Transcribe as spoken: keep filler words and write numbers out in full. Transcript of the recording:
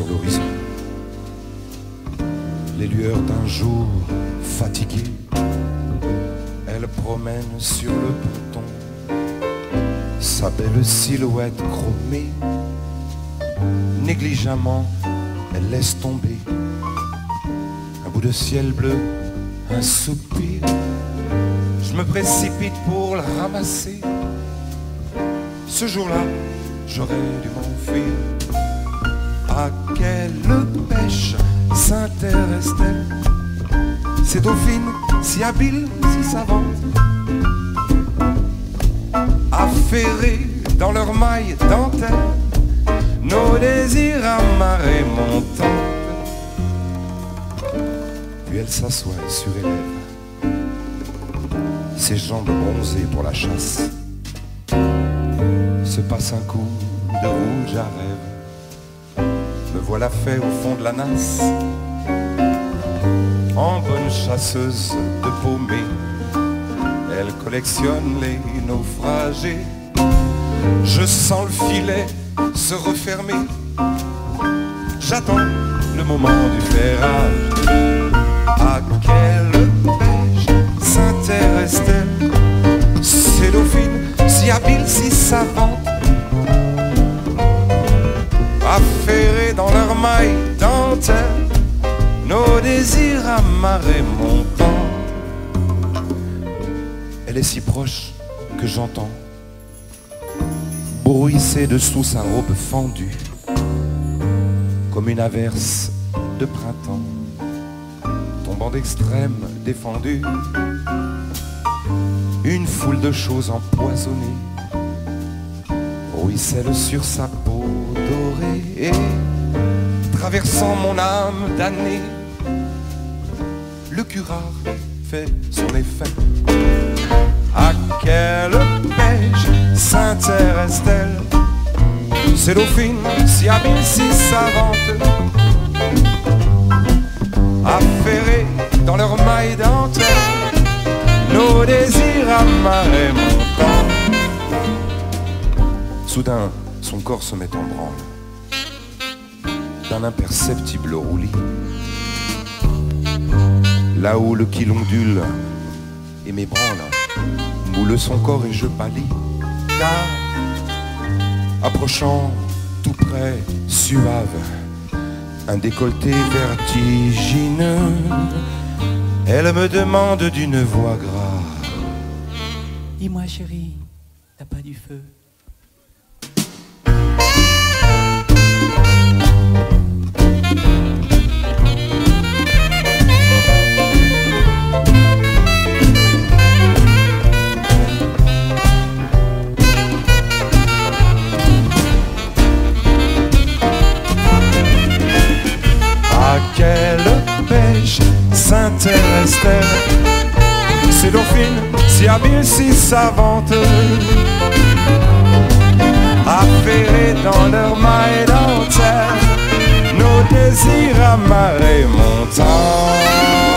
sur l'horizon. Les lueurs d'un jour fatigué, elle promène sur le ponton sa belle silhouette chromée. Négligemment, elle laisse tomber un bout de ciel bleu, un soupir. Je me précipite pour le ramasser. Ce jour-là, j'aurais dû m'enfuir. À quelle pêche s'intéresse-t-elle? Ces dauphines, si habiles, si savantes, affairées dans leurs mailles dentelles, nos désirs à marée montante. Puis elle s'assoit sur les lèvres, ses jambes bronzées pour la chasse. Se passe un coup de rouge à rêve, me voilà fait au fond de la nasse, en bonne chasseuse de paumée. Elle collectionne les naufragés. Je sens le filet se refermer, j'attends le moment du ferrage. À quelle pêche s'intéresse-t-elle? Ces dauphines, si habiles, si savantes, affairées dans leurs mailles dentelles, nos désirs à marée montante. Elle est si proche que j'entends bruisser dessous sa robe fendue, comme une averse de printemps, tombant d'extrême défendue, une foule de choses empoisonnées ruisselle sur sa peau dorée, et traversant mon âme damnée, le curare fait son effet. À quelle pêche s'intéresse-t-elle? Ces dauphines, si habiles, si savantes, affairées dans leurs mailles dentelles, nos désirs à marée montante. Soudain, son corps se met en branle d'un imperceptible roulis. La houle qui l'ondule et m'ébranle moule son corps et je pâlis, car approchant tout près, suave, un décolleté vertigineux, elle me demande d'une voix grave: dis-moi chérie, t'as pas du feu? S'intéresse-t-elle? Ces dauphines, si habiles, si savantes, affairées dans leurs mailles dentelles, nos désirs à marée montante.